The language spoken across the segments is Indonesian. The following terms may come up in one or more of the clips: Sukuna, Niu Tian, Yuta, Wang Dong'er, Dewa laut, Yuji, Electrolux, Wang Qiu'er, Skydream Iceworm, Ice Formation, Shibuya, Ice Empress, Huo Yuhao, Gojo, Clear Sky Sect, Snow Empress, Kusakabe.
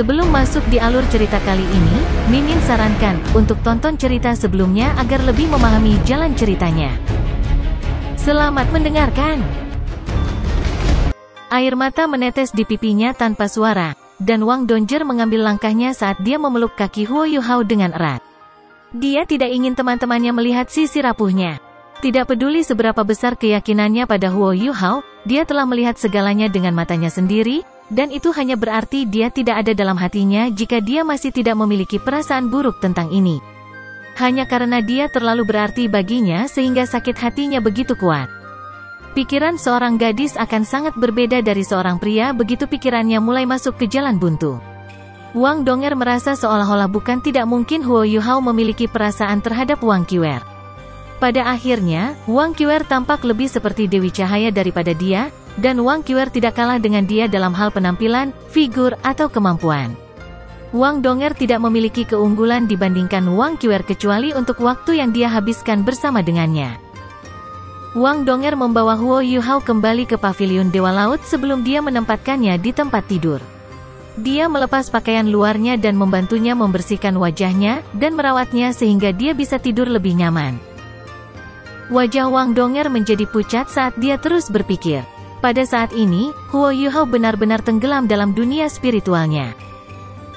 Sebelum masuk di alur cerita kali ini, Mimin sarankan untuk tonton cerita sebelumnya agar lebih memahami jalan ceritanya. Selamat mendengarkan. Air mata menetes di pipinya tanpa suara, dan Wang Dong'er mengambil langkahnya saat dia memeluk kaki Huo Yuhao dengan erat. Dia tidak ingin teman-temannya melihat sisi rapuhnya. Tidak peduli seberapa besar keyakinannya pada Huo Yuhao, dia telah melihat segalanya dengan matanya sendiri, dan itu hanya berarti dia tidak ada dalam hatinya jika dia masih tidak memiliki perasaan buruk tentang ini. Hanya karena dia terlalu berarti baginya sehingga sakit hatinya begitu kuat. Pikiran seorang gadis akan sangat berbeda dari seorang pria begitu pikirannya mulai masuk ke jalan buntu. Wang Dong'er merasa seolah-olah bukan tidak mungkin Huo Yuhao memiliki perasaan terhadap Wang Qiu'er. Pada akhirnya, Wang Qiu'er tampak lebih seperti Dewi Cahaya daripada dia, dan Wang Qiu'er tidak kalah dengan dia dalam hal penampilan, figur, atau kemampuan. Wang Dong'er tidak memiliki keunggulan dibandingkan Wang Qiu'er kecuali untuk waktu yang dia habiskan bersama dengannya. Wang Dong'er membawa Huo Yuhao kembali ke paviliun Dewa Laut sebelum dia menempatkannya di tempat tidur. Dia melepas pakaian luarnya dan membantunya membersihkan wajahnya dan merawatnya sehingga dia bisa tidur lebih nyaman. Wajah Wang Dong'er menjadi pucat saat dia terus berpikir. Pada saat ini, Huo Yuhao benar-benar tenggelam dalam dunia spiritualnya.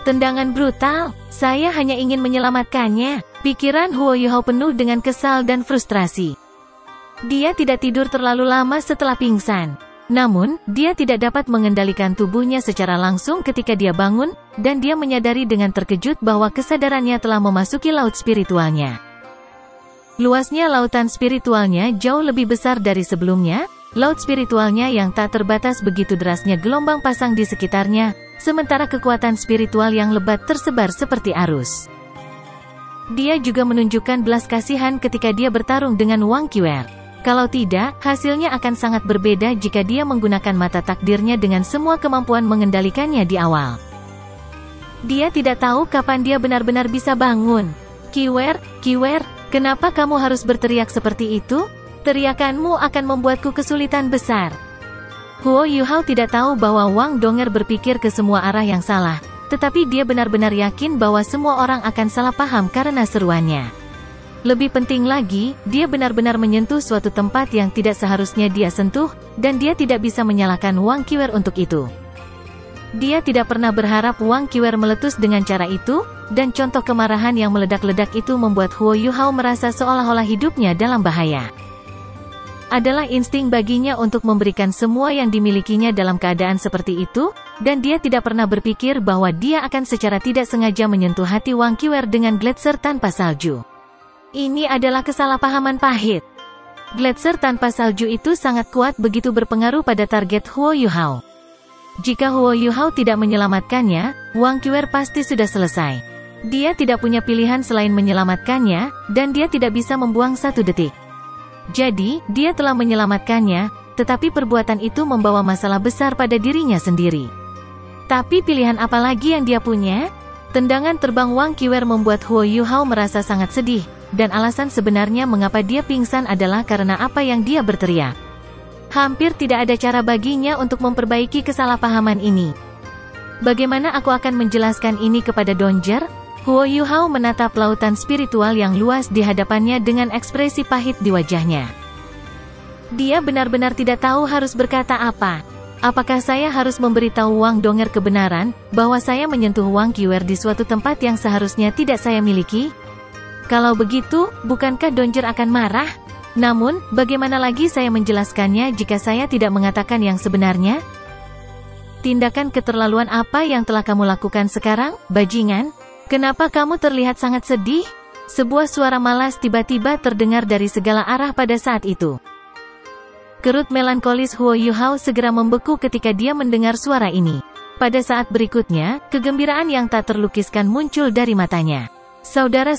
Tendangan brutal, saya hanya ingin menyelamatkannya. Pikiran Huo Yuhao penuh dengan kesal dan frustrasi. Dia tidak tidur terlalu lama setelah pingsan. Namun, dia tidak dapat mengendalikan tubuhnya secara langsung ketika dia bangun, dan dia menyadari dengan terkejut bahwa kesadarannya telah memasuki laut spiritualnya. Luasnya lautan spiritualnya jauh lebih besar dari sebelumnya, laut spiritualnya yang tak terbatas begitu derasnya gelombang pasang di sekitarnya, sementara kekuatan spiritual yang lebat tersebar seperti arus. Dia juga menunjukkan belas kasihan ketika dia bertarung dengan Wang Qiu'er. Kalau tidak, hasilnya akan sangat berbeda jika dia menggunakan mata takdirnya dengan semua kemampuan mengendalikannya di awal. Dia tidak tahu kapan dia benar-benar bisa bangun. Qiu'er, kenapa kamu harus berteriak seperti itu? Teriakanmu akan membuatku kesulitan besar. Huo Yuhao tidak tahu bahwa Wang Dong'er berpikir ke semua arah yang salah, tetapi dia benar-benar yakin bahwa semua orang akan salah paham karena seruannya. Lebih penting lagi, dia benar-benar menyentuh suatu tempat yang tidak seharusnya dia sentuh, dan dia tidak bisa menyalahkan Wang Qiu'er untuk itu. Dia tidak pernah berharap Wang Qiu'er meletus dengan cara itu, dan contoh kemarahan yang meledak-ledak itu membuat Huo Yuhao merasa seolah-olah hidupnya dalam bahaya. Adalah insting baginya untuk memberikan semua yang dimilikinya dalam keadaan seperti itu, dan dia tidak pernah berpikir bahwa dia akan secara tidak sengaja menyentuh hati Wang Qiu'er dengan gletser tanpa salju. Ini adalah kesalahpahaman pahit. Gletser tanpa salju itu sangat kuat begitu berpengaruh pada target Huo Yuhao. Jika Huo Yuhao tidak menyelamatkannya, Wang Qiu'er pasti sudah selesai. Dia tidak punya pilihan selain menyelamatkannya, dan dia tidak bisa membuang satu detik. Jadi, dia telah menyelamatkannya, tetapi perbuatan itu membawa masalah besar pada dirinya sendiri. Tapi pilihan apa lagi yang dia punya? Tendangan terbang Wang Qiu'er membuat Huo Yuhao merasa sangat sedih, dan alasan sebenarnya mengapa dia pingsan adalah karena apa yang dia berteriak. Hampir tidak ada cara baginya untuk memperbaiki kesalahpahaman ini. Bagaimana aku akan menjelaskan ini kepada Dong'er? Huo Yuhao menatap lautan spiritual yang luas di hadapannya dengan ekspresi pahit di wajahnya. Dia benar-benar tidak tahu harus berkata apa. Apakah saya harus memberitahu Wang Dong'er kebenaran, bahwa saya menyentuh Wang Qiu'er di suatu tempat yang seharusnya tidak saya miliki? Kalau begitu, bukankah Dong'er akan marah? Namun, bagaimana lagi saya menjelaskannya jika saya tidak mengatakan yang sebenarnya? Tindakan keterlaluan apa yang telah kamu lakukan sekarang, bajingan? Kenapa kamu terlihat sangat sedih? Sebuah suara malas tiba-tiba terdengar dari segala arah pada saat itu. Kerut melankolis Huo Yuhao segera membeku ketika dia mendengar suara ini. Pada saat berikutnya, kegembiraan yang tak terlukiskan muncul dari matanya. Saudara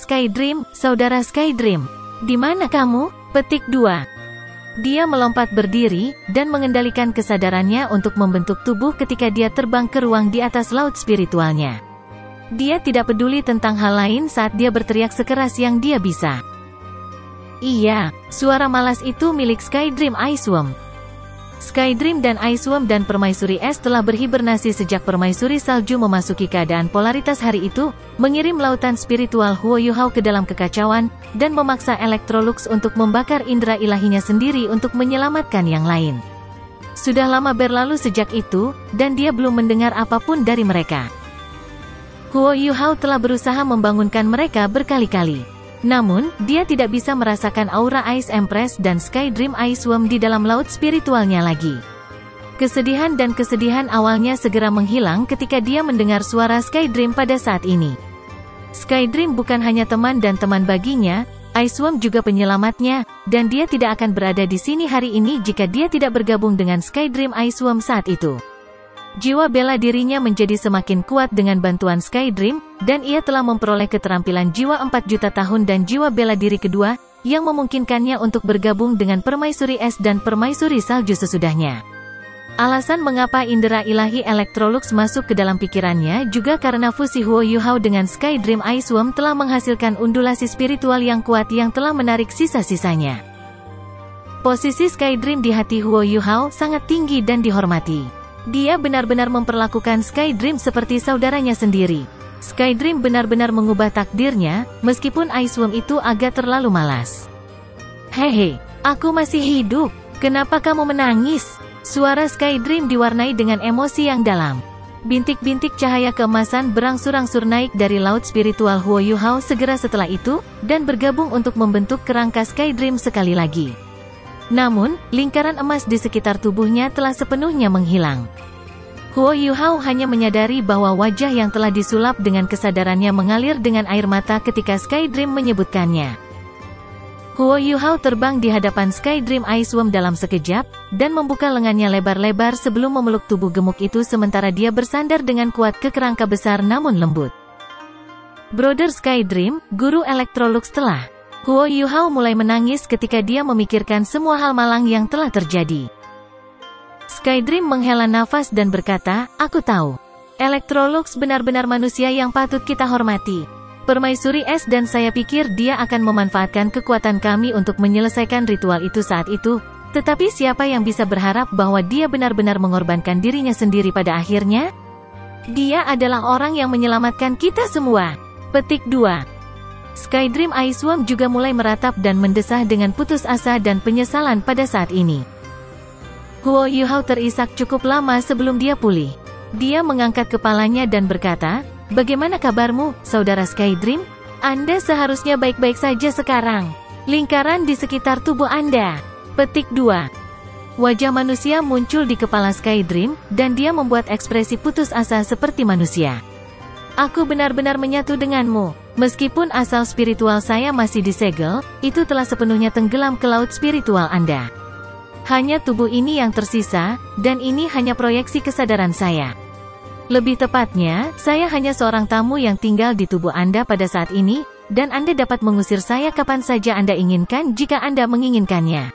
Skydream, di mana kamu? Petik 2. Dia melompat berdiri, dan mengendalikan kesadarannya untuk membentuk tubuh ketika dia terbang ke ruang di atas laut spiritualnya. Dia tidak peduli tentang hal lain saat dia berteriak sekeras yang dia bisa. Iya, suara malas itu milik Skydream Iceworm. Skydream dan Iceworm dan Permaisuri Es telah berhibernasi sejak Permaisuri Salju memasuki keadaan polaritas hari itu, mengirim lautan spiritual Huo Yuhao ke dalam kekacauan, dan memaksa Electrolux untuk membakar indera ilahinya sendiri untuk menyelamatkan yang lain. Sudah lama berlalu sejak itu, dan dia belum mendengar apapun dari mereka. Huo Yuhao telah berusaha membangunkan mereka berkali-kali. Namun, dia tidak bisa merasakan aura Ice Empress dan Skydream Iceworm di dalam laut spiritualnya lagi. Kesedihan dan kesedihan awalnya segera menghilang ketika dia mendengar suara Skydream pada saat ini. Skydream bukan hanya teman dan teman baginya, Iceworm juga penyelamatnya, dan dia tidak akan berada di sini hari ini jika dia tidak bergabung dengan Skydream Iceworm saat itu. Jiwa bela dirinya menjadi semakin kuat dengan bantuan Skydream, dan ia telah memperoleh keterampilan jiwa 4 juta tahun dan jiwa bela diri kedua, yang memungkinkannya untuk bergabung dengan Permaisuri Es dan Permaisuri Salju sesudahnya. Alasan mengapa indera ilahi Electrolux masuk ke dalam pikirannya juga karena fusi Huo Yuhao dengan Skydream Iceworm telah menghasilkan undulasi spiritual yang kuat yang telah menarik sisa-sisanya. Posisi Skydream di hati Huo Yuhao sangat tinggi dan dihormati. Dia benar-benar memperlakukan Skydream seperti saudaranya sendiri. Skydream benar-benar mengubah takdirnya, meskipun Iceworm itu agak terlalu malas. "Hehe, aku masih hidup. Kenapa kamu menangis?" Suara Skydream diwarnai dengan emosi yang dalam. Bintik-bintik cahaya keemasan berangsur-angsur naik dari laut spiritual Huo Yuhao segera setelah itu, dan bergabung untuk membentuk kerangka Skydream sekali lagi. Namun, lingkaran emas di sekitar tubuhnya telah sepenuhnya menghilang. Huo Yuhao hanya menyadari bahwa wajah yang telah disulap dengan kesadarannya mengalir dengan air mata ketika Skydream menyebutkannya. Huo Yuhao terbang di hadapan Skydream Iceworm dalam sekejap, dan membuka lengannya lebar-lebar sebelum memeluk tubuh gemuk itu sementara dia bersandar dengan kuat ke kerangka besar namun lembut. "Brother Skydream, Guru Electrolux telah..." Huo Yuhao mulai menangis ketika dia memikirkan semua hal malang yang telah terjadi. Skydream menghela nafas dan berkata, "Aku tahu. Electrolux benar-benar manusia yang patut kita hormati. Permaisuri Es dan saya pikir dia akan memanfaatkan kekuatan kami untuk menyelesaikan ritual itu saat itu, tetapi siapa yang bisa berharap bahwa dia benar-benar mengorbankan dirinya sendiri pada akhirnya? Dia adalah orang yang menyelamatkan kita semua." Petik 2. Skydream Iceworm juga mulai meratap dan mendesah dengan putus asa dan penyesalan pada saat ini. Huo Yuhao terisak cukup lama sebelum dia pulih. Dia mengangkat kepalanya dan berkata, "Bagaimana kabarmu, Saudara Skydream? Anda seharusnya baik-baik saja sekarang. Lingkaran di sekitar tubuh Anda." Petik 2. Wajah manusia muncul di kepala Skydream, dan dia membuat ekspresi putus asa seperti manusia. "Aku benar-benar menyatu denganmu. Meskipun asal spiritual saya masih disegel, itu telah sepenuhnya tenggelam ke laut spiritual Anda. Hanya tubuh ini yang tersisa, dan ini hanya proyeksi kesadaran saya. Lebih tepatnya, saya hanya seorang tamu yang tinggal di tubuh Anda pada saat ini, dan Anda dapat mengusir saya kapan saja Anda inginkan jika Anda menginginkannya.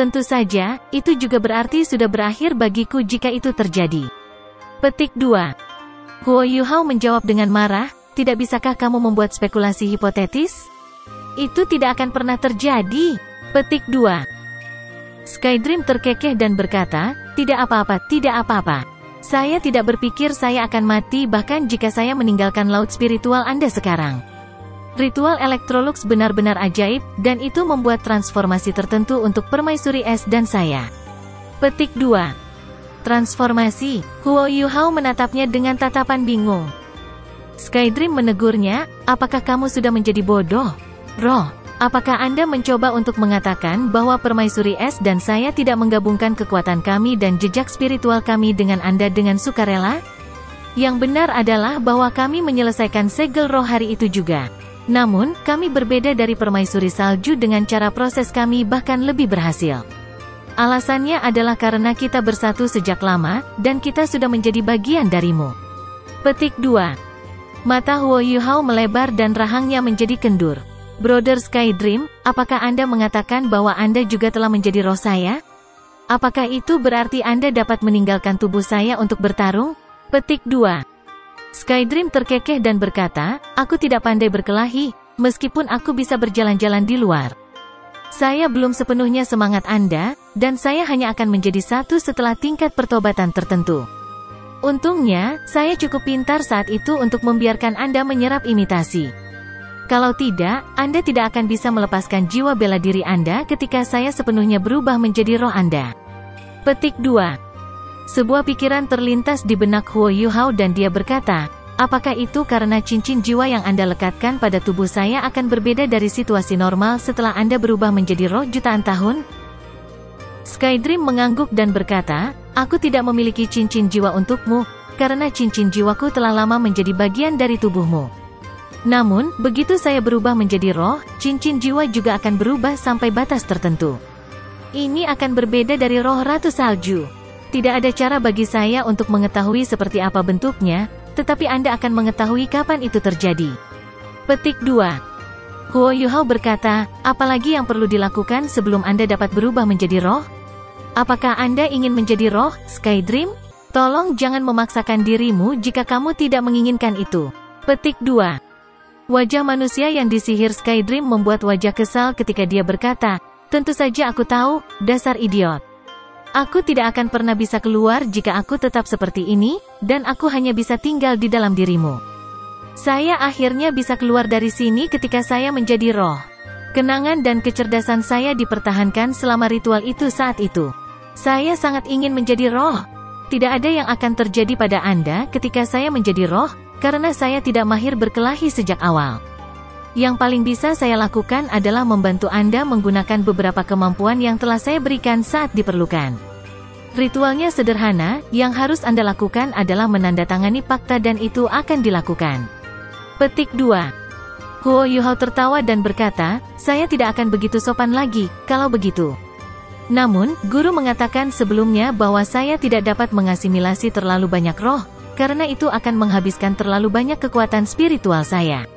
Tentu saja, itu juga berarti sudah berakhir bagiku jika itu terjadi." Petik 2. Huo Yuhao menjawab dengan marah, "Tidak bisakah kamu membuat spekulasi hipotetis? Itu tidak akan pernah terjadi." Petik 2. Skydream terkekeh dan berkata, "Tidak apa-apa, tidak apa-apa. Saya tidak berpikir saya akan mati bahkan jika saya meninggalkan laut spiritual Anda sekarang. Ritual Electrolux benar-benar ajaib, dan itu membuat transformasi tertentu untuk Permaisuri Es dan saya." Petik 2. Transformasi. Huo Yuhao menatapnya dengan tatapan bingung. Skydream menegurnya, "Apakah kamu sudah menjadi bodoh? Roh, apakah Anda mencoba untuk mengatakan bahwa Permaisuri Es dan saya tidak menggabungkan kekuatan kami dan jejak spiritual kami dengan Anda dengan sukarela? Yang benar adalah bahwa kami menyelesaikan segel roh hari itu juga. Namun, kami berbeda dari Permaisuri Salju dengan cara proses kami bahkan lebih berhasil. Alasannya adalah karena kita bersatu sejak lama, dan kita sudah menjadi bagian darimu." Petik 2. Mata Huo Yuhao melebar dan rahangnya menjadi kendur. "Brother Skydream, apakah Anda mengatakan bahwa Anda juga telah menjadi roh saya? Apakah itu berarti Anda dapat meninggalkan tubuh saya untuk bertarung?" Petik 2. Skydream terkekeh dan berkata, "Aku tidak pandai berkelahi, meskipun aku bisa berjalan-jalan di luar. Saya belum sepenuhnya semangat Anda, dan saya hanya akan menjadi satu setelah tingkat pertobatan tertentu. Untungnya, saya cukup pintar saat itu untuk membiarkan Anda menyerap imitasi. Kalau tidak, Anda tidak akan bisa melepaskan jiwa bela diri Anda ketika saya sepenuhnya berubah menjadi roh Anda. Petik 2. Sebuah pikiran terlintas di benak Huo Yuhao dan dia berkata, apakah itu karena cincin jiwa yang Anda lekatkan pada tubuh saya akan berbeda dari situasi normal setelah Anda berubah menjadi roh jutaan tahun? Skydream mengangguk dan berkata, aku tidak memiliki cincin jiwa untukmu, karena cincin jiwaku telah lama menjadi bagian dari tubuhmu. Namun, begitu saya berubah menjadi roh, cincin jiwa juga akan berubah sampai batas tertentu. Ini akan berbeda dari roh Ratu Salju. Tidak ada cara bagi saya untuk mengetahui seperti apa bentuknya, tetapi Anda akan mengetahui kapan itu terjadi. Petik 2. Huo Yuhao berkata, apalagi yang perlu dilakukan sebelum Anda dapat berubah menjadi roh? Apakah Anda ingin menjadi roh, Skydream? Tolong jangan memaksakan dirimu jika kamu tidak menginginkan itu. Petik 2. Wajah manusia yang disihir Skydream membuat wajah kesal ketika dia berkata, tentu saja aku tahu, dasar idiot. Aku tidak akan pernah bisa keluar jika aku tetap seperti ini, dan aku hanya bisa tinggal di dalam dirimu. Saya akhirnya bisa keluar dari sini ketika saya menjadi roh. Kenangan dan kecerdasan saya dipertahankan selama ritual itu saat itu. Saya sangat ingin menjadi roh. Tidak ada yang akan terjadi pada Anda ketika saya menjadi roh, karena saya tidak mahir berkelahi sejak awal. Yang paling bisa saya lakukan adalah membantu Anda menggunakan beberapa kemampuan yang telah saya berikan saat diperlukan. Ritualnya sederhana, yang harus Anda lakukan adalah menandatangani fakta dan itu akan dilakukan. Petik 2. Huo Yuhao tertawa dan berkata, saya tidak akan begitu sopan lagi, kalau begitu. Namun, guru mengatakan sebelumnya bahwa saya tidak dapat mengasimilasi terlalu banyak roh, karena itu akan menghabiskan terlalu banyak kekuatan spiritual saya.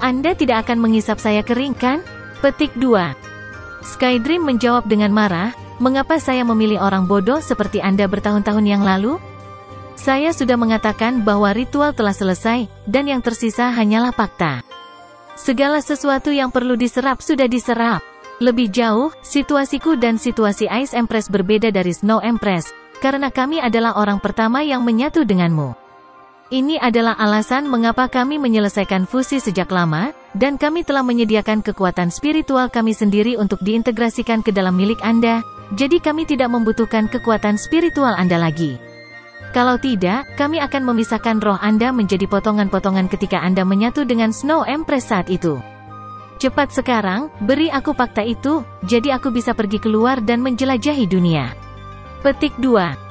Anda tidak akan mengisap saya kering, kan? Petik 2. Skydream menjawab dengan marah, mengapa saya memilih orang bodoh seperti Anda bertahun-tahun yang lalu? Saya sudah mengatakan bahwa ritual telah selesai, dan yang tersisa hanyalah fakta. Segala sesuatu yang perlu diserap sudah diserap. Lebih jauh, situasiku dan situasi Ice Empress berbeda dari Snow Empress, karena kami adalah orang pertama yang menyatu denganmu. Ini adalah alasan mengapa kami menyelesaikan fusi sejak lama, dan kami telah menyediakan kekuatan spiritual kami sendiri untuk diintegrasikan ke dalam milik Anda, jadi kami tidak membutuhkan kekuatan spiritual Anda lagi. Kalau tidak, kami akan memisahkan roh Anda menjadi potongan-potongan ketika Anda menyatu dengan Snow Empress saat itu. Cepat sekarang, beri aku fakta itu, jadi aku bisa pergi keluar dan menjelajahi dunia. Petik 2.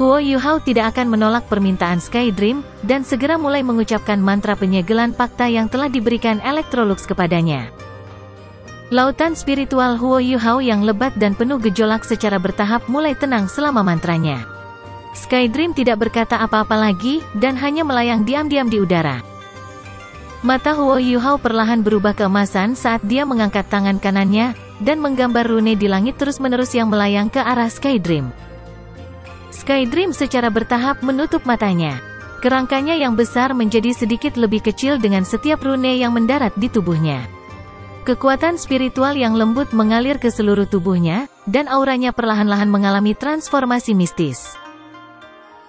Huo Yuhao tidak akan menolak permintaan Skydream, dan segera mulai mengucapkan mantra penyegelan fakta yang telah diberikan Electrolux kepadanya. Lautan spiritual Huo Yuhao yang lebat dan penuh gejolak secara bertahap mulai tenang selama mantranya. Skydream tidak berkata apa-apa lagi, dan hanya melayang diam-diam di udara. Mata Huo Yuhao perlahan berubah keemasan saat dia mengangkat tangan kanannya, dan menggambar rune di langit terus-menerus yang melayang ke arah Skydream. Skydream secara bertahap menutup matanya. Kerangkanya yang besar menjadi sedikit lebih kecil dengan setiap rune yang mendarat di tubuhnya. Kekuatan spiritual yang lembut mengalir ke seluruh tubuhnya, dan auranya perlahan-lahan mengalami transformasi mistis.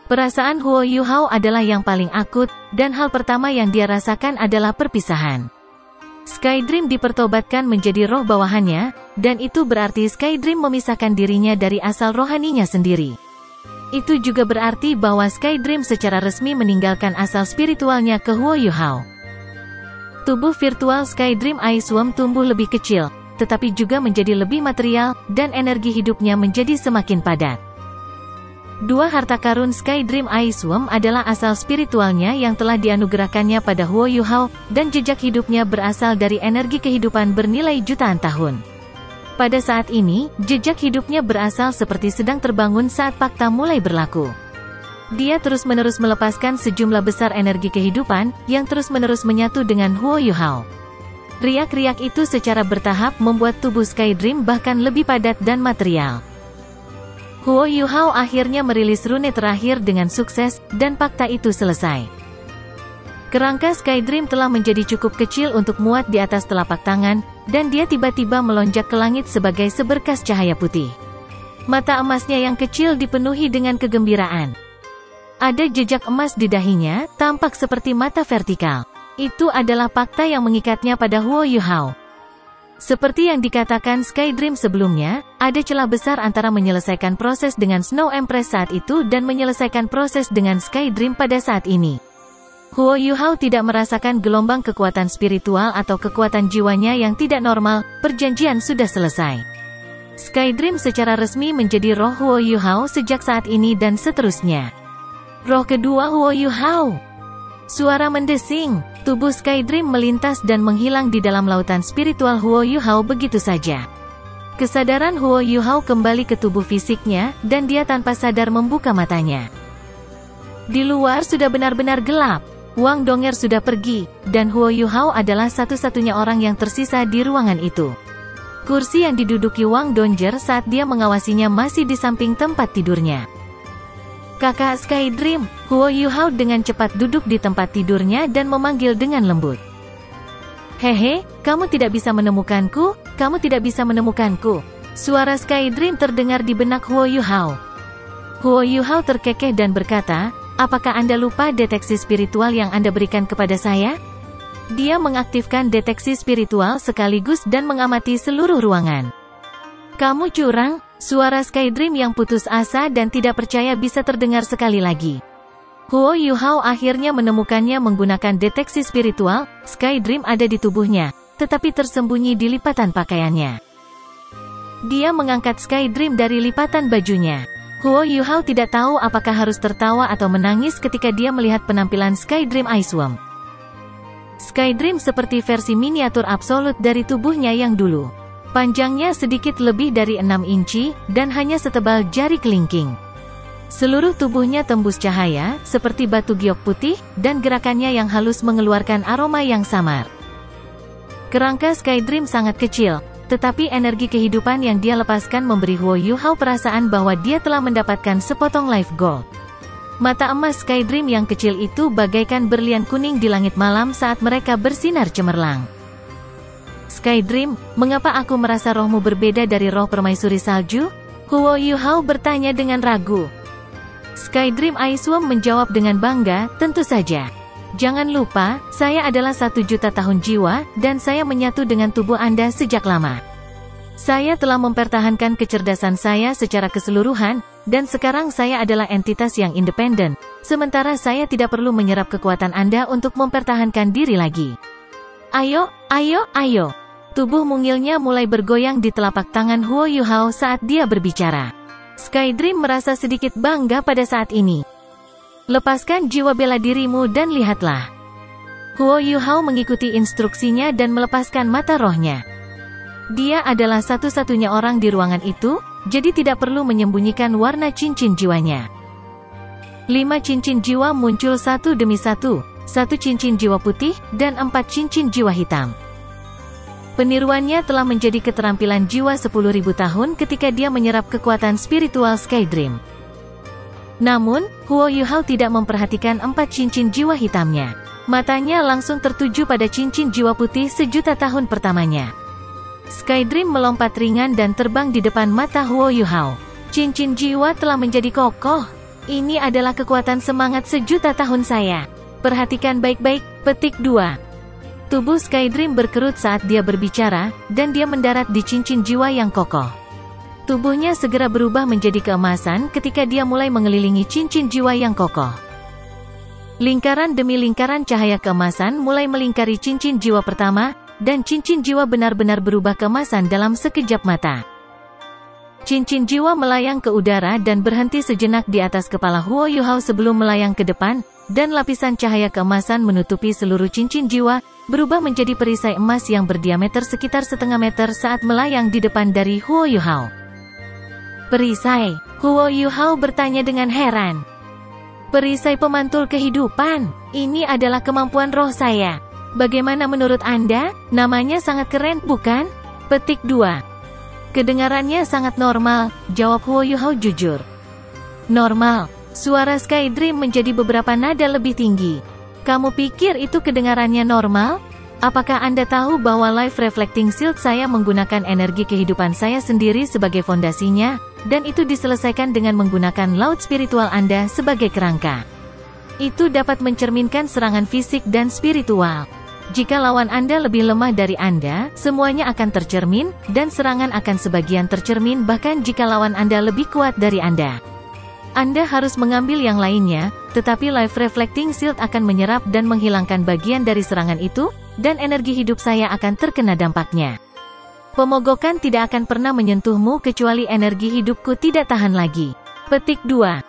Perasaan Huo Yuhao adalah yang paling akut, dan hal pertama yang dia rasakan adalah perpisahan. Skydream dipertobatkan menjadi roh bawahannya, dan itu berarti Skydream memisahkan dirinya dari asal rohaninya sendiri. Itu juga berarti bahwa Skydream secara resmi meninggalkan asal spiritualnya ke Huo Yuhao. Tubuh virtual Skydream Iceworm tumbuh lebih kecil, tetapi juga menjadi lebih material, dan energi hidupnya menjadi semakin padat. Dua harta karun Skydream Iceworm adalah asal spiritualnya yang telah dianugerahkannya pada Huo Yuhao, dan jejak hidupnya berasal dari energi kehidupan bernilai jutaan tahun. Pada saat ini, jejak hidupnya berasal seperti sedang terbangun saat fakta mulai berlaku. Dia terus-menerus melepaskan sejumlah besar energi kehidupan, yang terus-menerus menyatu dengan Huo Yuhao. Riak-riak itu secara bertahap membuat tubuh Skydream bahkan lebih padat dan material. Huo Yuhao akhirnya merilis rune terakhir dengan sukses, dan fakta itu selesai. Kerangka Skydream telah menjadi cukup kecil untuk muat di atas telapak tangan, Dan dia tiba-tiba melonjak ke langit sebagai seberkas cahaya putih. Mata emasnya yang kecil dipenuhi dengan kegembiraan. Ada jejak emas di dahinya, tampak seperti mata vertikal. Itu adalah fakta yang mengikatnya pada Huo Yuhao. Seperti yang dikatakan Skydream sebelumnya, ada celah besar antara menyelesaikan proses dengan Snow Empress saat itu dan menyelesaikan proses dengan Skydream pada saat ini. Huo Yuhao tidak merasakan gelombang kekuatan spiritual atau kekuatan jiwanya yang tidak normal. Perjanjian sudah selesai. Skydream secara resmi menjadi roh Huo Yuhao sejak saat ini dan seterusnya. Roh kedua Huo Yuhao. Suara mendesing, tubuh Skydream melintas dan menghilang di dalam lautan spiritual Huo Yuhao begitu saja. Kesadaran Huo Yuhao kembali ke tubuh fisiknya, dan dia tanpa sadar membuka matanya. Di luar sudah benar-benar gelap. Wang Dong'er sudah pergi, dan Huo Yuhao adalah satu-satunya orang yang tersisa di ruangan itu. Kursi yang diduduki Wang Dong'er saat dia mengawasinya masih di samping tempat tidurnya. Kakak Skydream, Huo Yuhao dengan cepat duduk di tempat tidurnya dan memanggil dengan lembut. Hehe, kamu tidak bisa menemukanku, kamu tidak bisa menemukanku. Suara Skydream terdengar di benak Huo Yuhao. Huo Yuhao terkekeh dan berkata, apakah Anda lupa deteksi spiritual yang Anda berikan kepada saya? Dia mengaktifkan deteksi spiritual sekaligus dan mengamati seluruh ruangan. Kamu curang, suara Skydream yang putus asa dan tidak percaya bisa terdengar sekali lagi. Huo Yuhao akhirnya menemukannya menggunakan deteksi spiritual. Skydream ada di tubuhnya, tetapi tersembunyi di lipatan pakaiannya. Dia mengangkat Skydream dari lipatan bajunya. Huo Yuhao tidak tahu apakah harus tertawa atau menangis ketika dia melihat penampilan Skydream Iceworm. Skydream seperti versi miniatur absolut dari tubuhnya yang dulu. Panjangnya sedikit lebih dari 6 inci, dan hanya setebal jari kelingking. Seluruh tubuhnya tembus cahaya, seperti batu giok putih, dan gerakannya yang halus mengeluarkan aroma yang samar. Kerangka Skydream sangat kecil. Tetapi energi kehidupan yang dia lepaskan memberi Huo Yuhao perasaan bahwa dia telah mendapatkan sepotong life gold. Mata emas Skydream yang kecil itu bagaikan berlian kuning di langit malam saat mereka bersinar cemerlang. Skydream, mengapa aku merasa rohmu berbeda dari roh permaisuri salju? Huo Yuhao bertanya dengan ragu. Skydream Iceworm menjawab dengan bangga, tentu saja. Jangan lupa, saya adalah 1.000.000 tahun jiwa, dan saya menyatu dengan tubuh Anda sejak lama. Saya telah mempertahankan kecerdasan saya secara keseluruhan, dan sekarang saya adalah entitas yang independen, sementara saya tidak perlu menyerap kekuatan Anda untuk mempertahankan diri lagi. Ayo, ayo, ayo. Tubuh mungilnya mulai bergoyang di telapak tangan Huo Yuhao saat dia berbicara. Skydream merasa sedikit bangga pada saat ini. Lepaskan jiwa bela dirimu dan lihatlah. Huo Yuhao mengikuti instruksinya dan melepaskan mata rohnya. Dia adalah satu-satunya orang di ruangan itu, jadi tidak perlu menyembunyikan warna cincin jiwanya. 5 cincin jiwa muncul satu demi satu, 1 cincin jiwa putih, dan 4 cincin jiwa hitam. Peniruannya telah menjadi keterampilan jiwa 10.000 tahun ketika dia menyerap kekuatan spiritual Skydream. Namun, Huo Yuhao tidak memperhatikan 4 cincin jiwa hitamnya. Matanya langsung tertuju pada cincin jiwa putih 1.000.000 tahun pertamanya. Skydream melompat ringan dan terbang di depan mata Huo Yuhao. Cincin jiwa telah menjadi kokoh. Ini adalah kekuatan semangat 1.000.000 tahun saya. Perhatikan baik-baik, petik 2. Tubuh Skydream berkerut saat dia berbicara, dan dia mendarat di cincin jiwa yang kokoh. Tubuhnya segera berubah menjadi keemasan ketika dia mulai mengelilingi cincin jiwa yang kokoh. Lingkaran demi lingkaran cahaya keemasan mulai melingkari cincin jiwa pertama, dan cincin jiwa benar-benar berubah keemasan dalam sekejap mata. Cincin jiwa melayang ke udara dan berhenti sejenak di atas kepala Huo Yuhao sebelum melayang ke depan, dan lapisan cahaya keemasan menutupi seluruh cincin jiwa, berubah menjadi perisai emas yang berdiameter sekitar setengah meter saat melayang di depan dari Huo Yuhao. Perisai, Huo Yuhao bertanya dengan heran. Perisai pemantul kehidupan, ini adalah kemampuan roh saya. Bagaimana menurut Anda? Namanya sangat keren, bukan? Petik 2. Kedengarannya sangat normal, jawab Huo Yuhao jujur. Normal, suara Skydream menjadi beberapa nada lebih tinggi. Kamu pikir itu kedengarannya normal? Apakah Anda tahu bahwa Life Reflecting Shield saya menggunakan energi kehidupan saya sendiri sebagai fondasinya, dan itu diselesaikan dengan menggunakan laut spiritual Anda sebagai kerangka. Itu dapat mencerminkan serangan fisik dan spiritual. Jika lawan Anda lebih lemah dari Anda, semuanya akan tercermin, dan serangan akan sebagian tercermin bahkan jika lawan Anda lebih kuat dari Anda. Anda harus mengambil yang lainnya, tetapi Life Reflecting Shield akan menyerap dan menghilangkan bagian dari serangan itu, dan energi hidup saya akan terkena dampaknya. Pemogokan tidak akan pernah menyentuhmu kecuali energi hidupku tidak tahan lagi. Petik 2.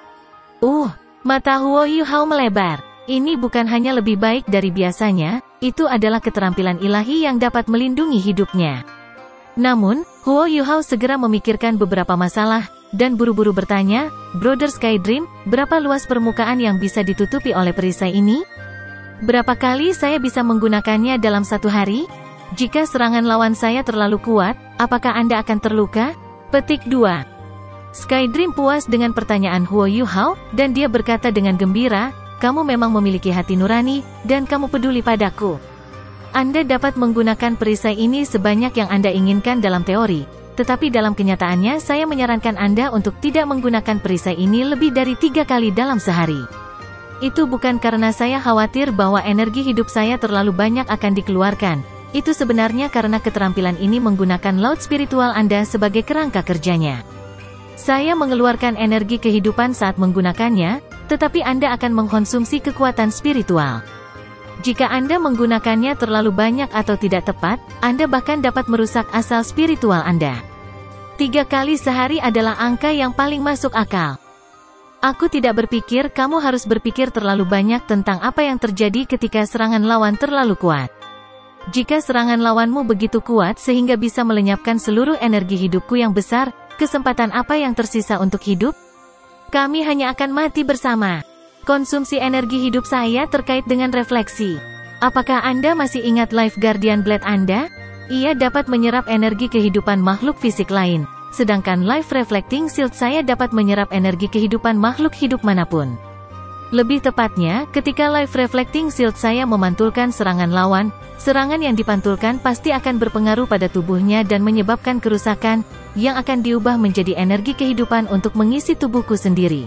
Mata Huo Yuhao melebar. Ini bukan hanya lebih baik dari biasanya, itu adalah keterampilan ilahi yang dapat melindungi hidupnya. Namun, Huo Yuhao segera memikirkan beberapa masalah, dan buru-buru bertanya, "Brother Skydream, berapa luas permukaan yang bisa ditutupi oleh perisai ini? Berapa kali saya bisa menggunakannya dalam satu hari? Jika serangan lawan saya terlalu kuat, apakah Anda akan terluka?" Petik 2. Skydream puas dengan pertanyaan Huo Yuhao, dan dia berkata dengan gembira, "Kamu memang memiliki hati nurani, dan kamu peduli padaku. Anda dapat menggunakan perisai ini sebanyak yang Anda inginkan dalam teori, tetapi dalam kenyataannya saya menyarankan Anda untuk tidak menggunakan perisai ini lebih dari 3 kali dalam sehari. Itu bukan karena saya khawatir bahwa energi hidup saya terlalu banyak akan dikeluarkan. Itu sebenarnya karena keterampilan ini menggunakan laut spiritual Anda sebagai kerangka kerjanya. Saya mengeluarkan energi kehidupan saat menggunakannya, tetapi Anda akan mengkonsumsi kekuatan spiritual. Jika Anda menggunakannya terlalu banyak atau tidak tepat, Anda bahkan dapat merusak asal spiritual Anda. 3 kali sehari adalah angka yang paling masuk akal. Aku tidak berpikir kamu harus berpikir terlalu banyak tentang apa yang terjadi ketika serangan lawan terlalu kuat. Jika serangan lawanmu begitu kuat sehingga bisa melenyapkan seluruh energi hidupku yang besar, kesempatan apa yang tersisa untuk hidup? Kami hanya akan mati bersama. Konsumsi energi hidup saya terkait dengan refleksi. Apakah Anda masih ingat Life Guardian Blade Anda? Ia dapat menyerap energi kehidupan makhluk fisik lain. Sedangkan Life Reflecting Shield saya dapat menyerap energi kehidupan makhluk hidup manapun. Lebih tepatnya, ketika Life Reflecting Shield saya memantulkan serangan lawan, serangan yang dipantulkan pasti akan berpengaruh pada tubuhnya dan menyebabkan kerusakan, yang akan diubah menjadi energi kehidupan untuk mengisi tubuhku sendiri.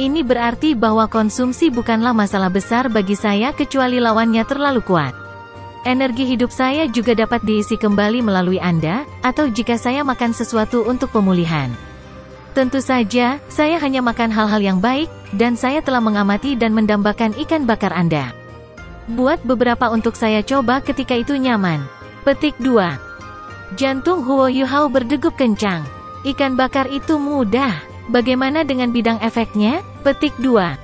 Ini berarti bahwa konsumsi bukanlah masalah besar bagi saya kecuali lawannya terlalu kuat. Energi hidup saya juga dapat diisi kembali melalui Anda, atau jika saya makan sesuatu untuk pemulihan. Tentu saja, saya hanya makan hal-hal yang baik, dan saya telah mengamati dan mendambakan ikan bakar Anda. Buat beberapa untuk saya coba ketika itu nyaman. Petik 2. Jantung Huo Yuhao berdegup kencang. Ikan bakar itu mudah. Bagaimana dengan bidang efeknya? Petik 2.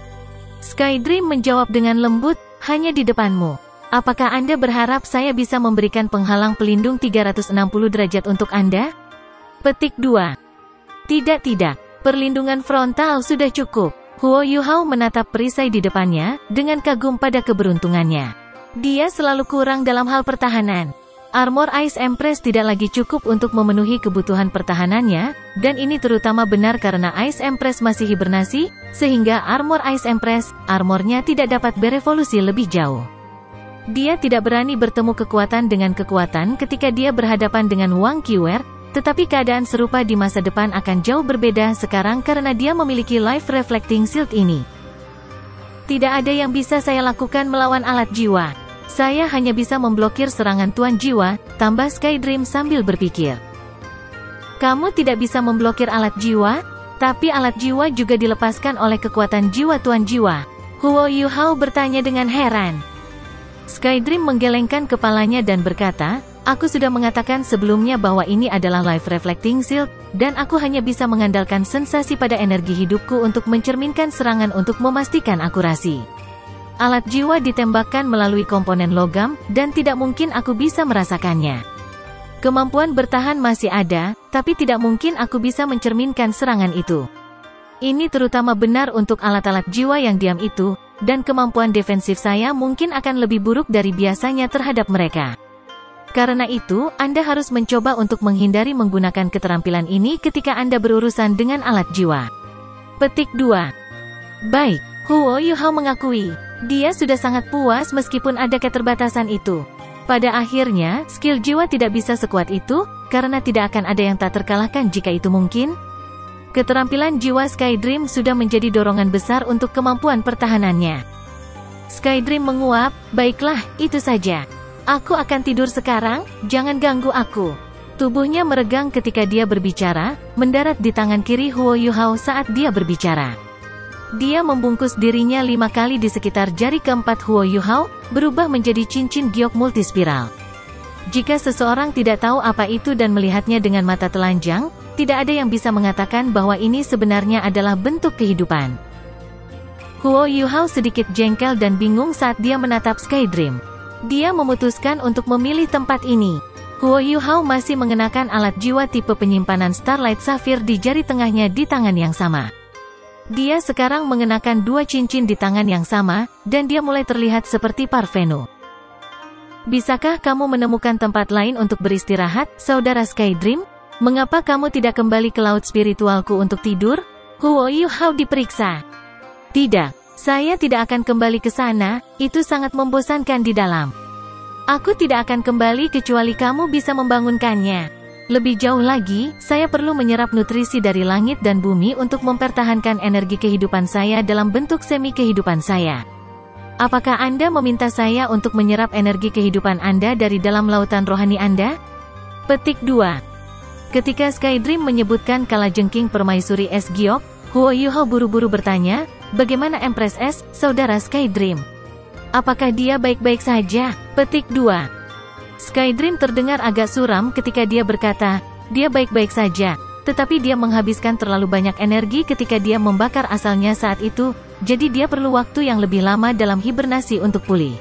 Skydream menjawab dengan lembut, hanya di depanmu. Apakah Anda berharap saya bisa memberikan penghalang pelindung 360 derajat untuk Anda? Petik 2. Tidak. Perlindungan frontal sudah cukup. Huo Yuhao menatap perisai di depannya, dengan kagum pada keberuntungannya. Dia selalu kurang dalam hal pertahanan. Armor Ice Empress tidak lagi cukup untuk memenuhi kebutuhan pertahanannya, dan ini terutama benar karena Ice Empress masih hibernasi, sehingga armor Ice Empress, armornya tidak dapat berevolusi lebih jauh. Dia tidak berani bertemu kekuatan dengan kekuatan ketika dia berhadapan dengan Wang Qiu'er, tetapi keadaan serupa di masa depan akan jauh berbeda sekarang karena dia memiliki Life Reflecting Shield ini. Tidak ada yang bisa saya lakukan melawan alat jiwa. Saya hanya bisa memblokir serangan Tuan Jiwa, tambah Skydream sambil berpikir. Kamu tidak bisa memblokir alat jiwa, tapi alat jiwa juga dilepaskan oleh kekuatan jiwa Tuan Jiwa. Huo Yuhao bertanya dengan heran. Skydream menggelengkan kepalanya dan berkata, "Aku sudah mengatakan sebelumnya bahwa ini adalah Life Reflecting Shield, dan aku hanya bisa mengandalkan sensasi pada energi hidupku untuk mencerminkan serangan untuk memastikan akurasi. Alat jiwa ditembakkan melalui komponen logam, dan tidak mungkin aku bisa merasakannya. Kemampuan bertahan masih ada, tapi tidak mungkin aku bisa mencerminkan serangan itu. Ini terutama benar untuk alat-alat jiwa yang diam itu, dan kemampuan defensif saya mungkin akan lebih buruk dari biasanya terhadap mereka. Karena itu, Anda harus mencoba untuk menghindari menggunakan keterampilan ini ketika Anda berurusan dengan alat jiwa." Petik 2. Baik, Huo Yuhao mengakui. Dia sudah sangat puas meskipun ada keterbatasan itu. Pada akhirnya, skill jiwa tidak bisa sekuat itu, karena tidak akan ada yang tak terkalahkan jika itu mungkin. Keterampilan jiwa Skydream sudah menjadi dorongan besar untuk kemampuan pertahanannya. Skydream menguap, "Baiklah, itu saja. Aku akan tidur sekarang, jangan ganggu aku." Tubuhnya meregang ketika dia berbicara, mendarat di tangan kiri Huo Yuhao saat dia berbicara. Dia membungkus dirinya 5 kali di sekitar jari keempat Huo Yuhao, berubah menjadi cincin giok multispiral. Jika seseorang tidak tahu apa itu dan melihatnya dengan mata telanjang, tidak ada yang bisa mengatakan bahwa ini sebenarnya adalah bentuk kehidupan. Huo Yuhao sedikit jengkel dan bingung saat dia menatap Skydream. Dia memutuskan untuk memilih tempat ini. Huo Yuhao masih mengenakan alat jiwa tipe penyimpanan Starlight Sapphire di jari tengahnya di tangan yang sama. Dia sekarang mengenakan 2 cincin di tangan yang sama, dan dia mulai terlihat seperti Parvenu. "Bisakah kamu menemukan tempat lain untuk beristirahat, Saudara Skydream? Mengapa kamu tidak kembali ke laut spiritualku untuk tidur?" Huo Yuhao diperiksa. "Tidak, saya tidak akan kembali ke sana, itu sangat membosankan di dalam. Aku tidak akan kembali kecuali kamu bisa membangunkannya. Lebih jauh lagi, saya perlu menyerap nutrisi dari langit dan bumi untuk mempertahankan energi kehidupan saya dalam bentuk semi kehidupan saya. Apakah Anda meminta saya untuk menyerap energi kehidupan Anda dari dalam lautan rohani Anda?" Petik 2. Ketika Skydream menyebutkan kalajengking permaisuri es giok, Huo Yuhao buru-buru bertanya, "Bagaimana Empress Es, Saudara Skydream? Apakah dia baik-baik saja?" Petik 2. Skydream terdengar agak suram ketika dia berkata, "Dia baik-baik saja," tetapi dia menghabiskan terlalu banyak energi ketika dia membakar asalnya saat itu, jadi dia perlu waktu yang lebih lama dalam hibernasi untuk pulih.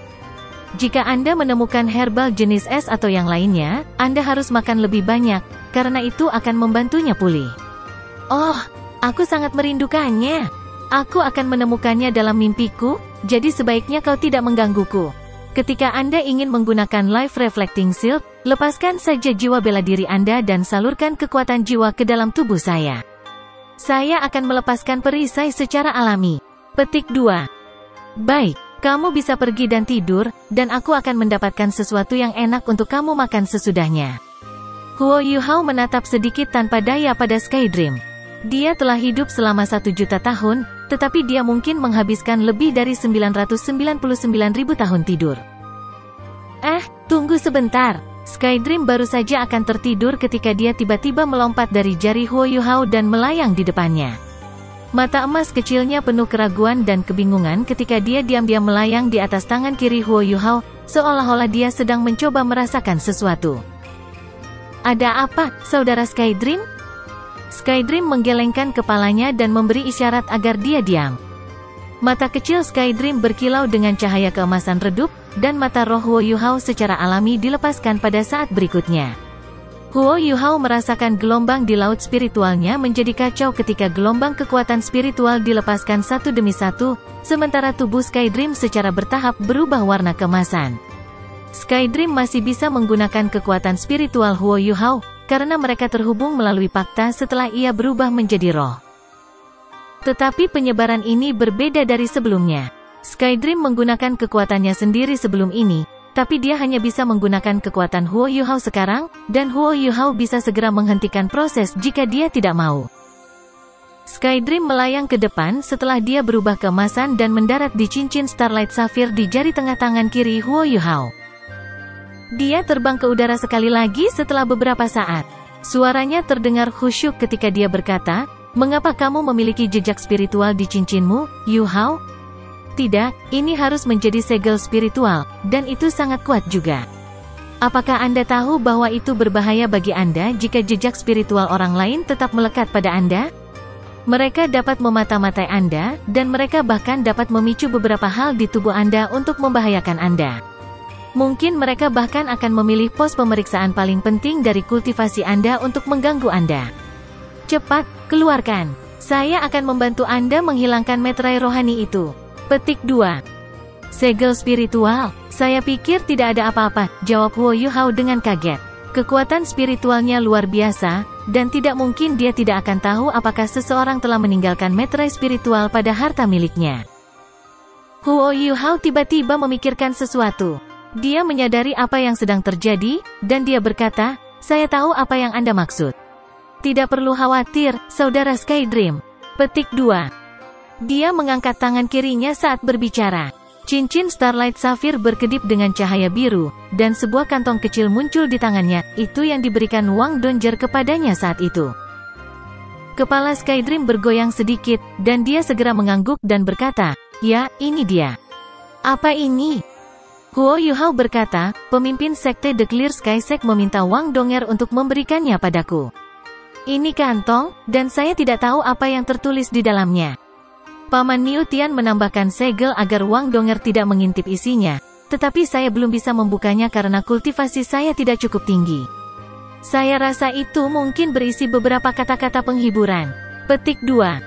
"Jika Anda menemukan herbal jenis es atau yang lainnya, Anda harus makan lebih banyak, karena itu akan membantunya pulih." "Oh, aku sangat merindukannya. Aku akan menemukannya dalam mimpiku, jadi sebaiknya kau tidak menggangguku. Ketika Anda ingin menggunakan Life Reflecting Shield, lepaskan saja jiwa bela diri Anda dan salurkan kekuatan jiwa ke dalam tubuh saya. Saya akan melepaskan perisai secara alami." Petik 2. "Baik, kamu bisa pergi dan tidur, dan aku akan mendapatkan sesuatu yang enak untuk kamu makan sesudahnya." Huo Yuhao menatap sedikit tanpa daya pada Skydream. Dia telah hidup selama 1.000.000 tahun, tetapi dia mungkin menghabiskan lebih dari 999.000 tahun tidur. Tunggu sebentar." Skydream baru saja akan tertidur ketika dia tiba-tiba melompat dari jari Huo Yuhao dan melayang di depannya. Mata emas kecilnya penuh keraguan dan kebingungan ketika dia diam-diam melayang di atas tangan kiri Huo Yuhao, seolah-olah dia sedang mencoba merasakan sesuatu. "Ada apa, Saudara Skydream?" Skydream menggelengkan kepalanya dan memberi isyarat agar dia diam. Mata kecil Skydream berkilau dengan cahaya keemasan redup, dan mata roh Huo Yuhao secara alami dilepaskan pada saat berikutnya. Huo Yuhao merasakan gelombang di laut spiritualnya menjadi kacau ketika gelombang kekuatan spiritual dilepaskan satu demi satu, sementara tubuh Skydream secara bertahap berubah warna keemasan. Skydream masih bisa menggunakan kekuatan spiritual Huo Yuhao, karena mereka terhubung melalui fakta setelah ia berubah menjadi roh. Tetapi penyebaran ini berbeda dari sebelumnya. Skydream menggunakan kekuatannya sendiri sebelum ini, tapi dia hanya bisa menggunakan kekuatan Huo Yuhao sekarang, dan Huo Yuhao bisa segera menghentikan proses jika dia tidak mau. Skydream melayang ke depan setelah dia berubah keemasan dan mendarat di cincin Starlight Sapphire di jari tengah tangan kiri Huo Yuhao. Dia terbang ke udara sekali lagi setelah beberapa saat. Suaranya terdengar khusyuk ketika dia berkata, "Mengapa kamu memiliki jejak spiritual di cincinmu, Yuhao? Tidak, ini harus menjadi segel spiritual, dan itu sangat kuat juga. Apakah Anda tahu bahwa itu berbahaya bagi Anda jika jejak spiritual orang lain tetap melekat pada Anda? Mereka dapat memata-matai Anda, dan mereka bahkan dapat memicu beberapa hal di tubuh Anda untuk membahayakan Anda. Mungkin mereka bahkan akan memilih pos pemeriksaan paling penting dari kultivasi Anda untuk mengganggu Anda. Cepat, keluarkan. Saya akan membantu Anda menghilangkan meterai rohani itu." Petik 2. "Segel spiritual, saya pikir tidak ada apa-apa," jawab Huo Yuhao dengan kaget. Kekuatan spiritualnya luar biasa, dan tidak mungkin dia tidak akan tahu apakah seseorang telah meninggalkan meterai spiritual pada harta miliknya. Huo Yuhao tiba-tiba memikirkan sesuatu. Dia menyadari apa yang sedang terjadi, dan dia berkata, "Saya tahu apa yang Anda maksud. Tidak perlu khawatir, Saudara Skydream." Petik 2. Dia mengangkat tangan kirinya saat berbicara. Cincin Starlight Sapphire berkedip dengan cahaya biru, dan sebuah kantong kecil muncul di tangannya, itu yang diberikan Wang Dong'er kepadanya saat itu. Kepala Skydream bergoyang sedikit, dan dia segera mengangguk dan berkata, "Ya, ini dia." "Apa ini?" Huo Yuhao berkata, "Pemimpin Sekte The Clear Sky Sect meminta Wang Dong'er untuk memberikannya padaku. Ini kantong, dan saya tidak tahu apa yang tertulis di dalamnya." Paman Niu Tian menambahkan segel agar Wang Dong'er tidak mengintip isinya, tetapi saya belum bisa membukanya karena kultivasi saya tidak cukup tinggi. Saya rasa itu mungkin berisi beberapa kata-kata penghiburan. Petik 2.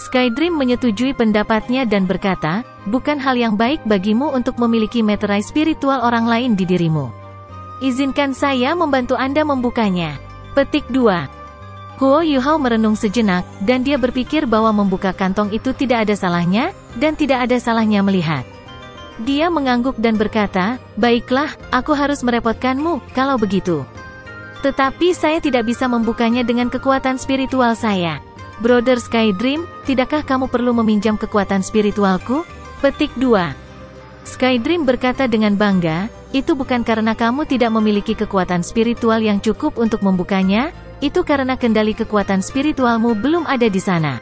Skydream menyetujui pendapatnya dan berkata, "Bukan hal yang baik bagimu untuk memiliki meterai spiritual orang lain di dirimu. Izinkan saya membantu Anda membukanya." Petik 2. Huo Yuhao merenung sejenak, dan dia berpikir bahwa membuka kantong itu tidak ada salahnya, dan tidak ada salahnya melihat. Dia mengangguk dan berkata, "Baiklah, aku harus merepotkanmu, kalau begitu. Tetapi saya tidak bisa membukanya dengan kekuatan spiritual saya." "Brother Skydream, tidakkah kamu perlu meminjam kekuatan spiritualku?" Petik 2. Skydream berkata dengan bangga, "Itu bukan karena kamu tidak memiliki kekuatan spiritual yang cukup untuk membukanya, itu karena kendali kekuatan spiritualmu belum ada di sana.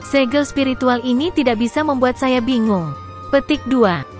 Segel spiritual ini tidak bisa membuat saya bingung." Petik 2.